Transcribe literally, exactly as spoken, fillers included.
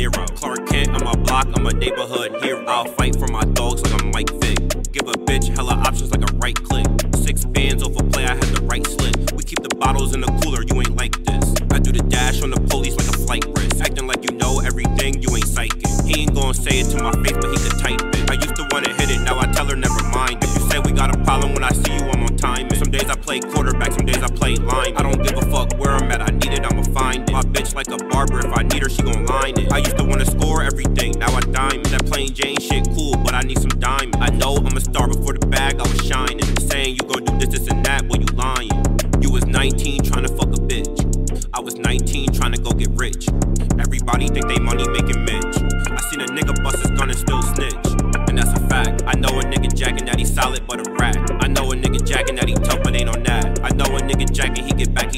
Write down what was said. Niro. Clark Kent, I'm a block, I'm a neighborhood hero. I'll fight for my dogs like I'm Mike Vick. Give a bitch hella options like a right click. Six bands off a play, I had the right slit. We keep the bottles in the cooler, you ain't like this. I do the dash on the police like a flight risk. Acting like you know everything, you ain't psychic. He ain't gonna say it to my face, but he could type it. I used to wanna hit it, now I tell her never mind. If you say we got a problem, when I see you, I'm on time. Some days I play quarterback, some days I play line. I don't give a fuck where I'm at, I need it, I'ma find it. My bitch like a barber, if I need her, she gon' line it. I used to wanna score everything, now I dime. That plain Jane shit cool, but I need some diamond. I know I'm a star before the bag, I was shining. Saying you gon' do this, this, and that, well, you lying. You was nineteen tryna fuck a bitch. I was nineteen tryna go get rich. Everybody think they money making Mitch. I seen a nigga bust his gun and still snitch, and that's a fact. I know a nigga jacking that he solid but a rat. I know a nigga jacking that he tough but ain't on that. I know a nigga jacking he get back